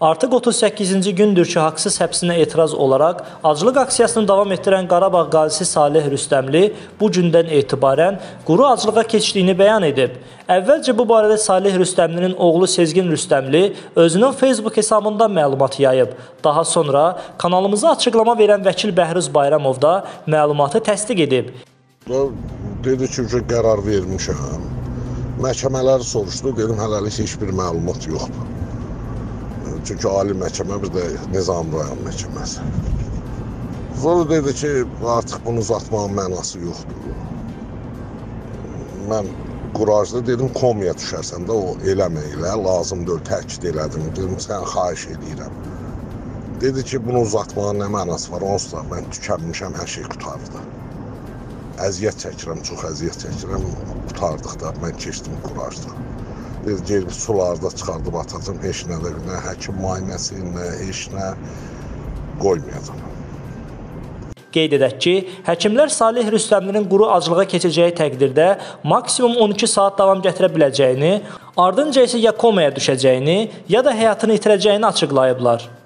Artıq 38-ci gündür ki, haqsız həbsinə etiraz olaraq aclıq aksiyasını davam etdirən Qarabağ qazisi Saleh Rüstəmli bu gündən etibarən quru aclığa keçdiyini bəyan edib. Əvvəlcə bu barədə Saleh Rüstəmlinin oğlu Sezgin Rüstəmli özünün Facebook hesabından məlumat yayıb. Daha sonra kanalımıza açıqlama verən vəkil Bəhrüz Bayramov da məlumatı təsdiq edib. Dedi ki, qərar vermişəm. Məhkəmələr soruşdu, dedim hələlik heç bir məlumat yoxdur. Çünki Ali Məhkəmə bir də Nizam Rayan Məhkəməsi. Sonra dedi ki, artıq bunu uzatmağın mənası yoxdur. Mən qurajda dedim, komiya düşərsən də o eləmə, lazım deyil, təkid elədim. Dedim, sən xahiş edirəm. Dedi ki, bunu uzatmağın nə mənası var, onsuz da mən tükənmişəm, hər şey qutardı. Əziyyət çəkirəm, çox əziyyət çəkirəm. Qutardık da, mən keçdim qurajda. Gelib sularda çıxardıb atacam, heç nə də nə həkim müayinəsi, nə heç nə qoymayacam. Qeyd edək ki, həkimlər Saleh Rüstəmlinin quru aclığa keçəcəyi təqdirdə maksimum 12 saat davam gətirə biləcəyini, ardınca isə ya komaya düşəcəyini, ya da həyatını itirəcəyini açıqlayıblar.